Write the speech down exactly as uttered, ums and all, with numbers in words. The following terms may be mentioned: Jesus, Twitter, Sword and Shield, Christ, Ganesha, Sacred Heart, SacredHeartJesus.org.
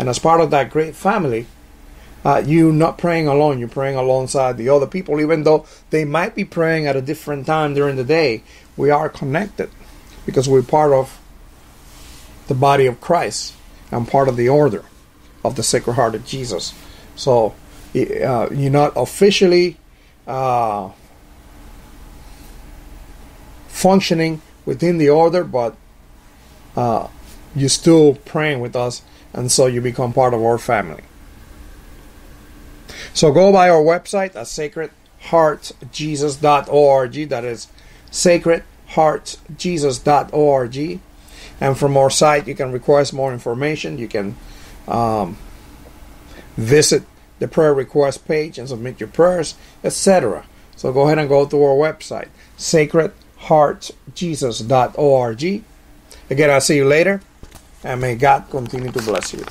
And as part of that great family, uh, you're not praying alone. You're praying alongside the other people, even though they might be praying at a different time during the day. We are connected because we're part of the body of Christ and part of the order of the Sacred Heart of Jesus. So uh, you're not officially uh, functioning within the order, but uh, you're still praying with us, and so you become part of our family. So go by our website at Sacred Heart Jesus dot org. That is Sacred Heart Jesus dot org. And from our site, you can request more information. You can um, visit the prayer request page and submit your prayers, et cetera. So go ahead and go to our website, Sacred Heart Jesus dot org. Again, I'll see you later, and may God continue to bless you.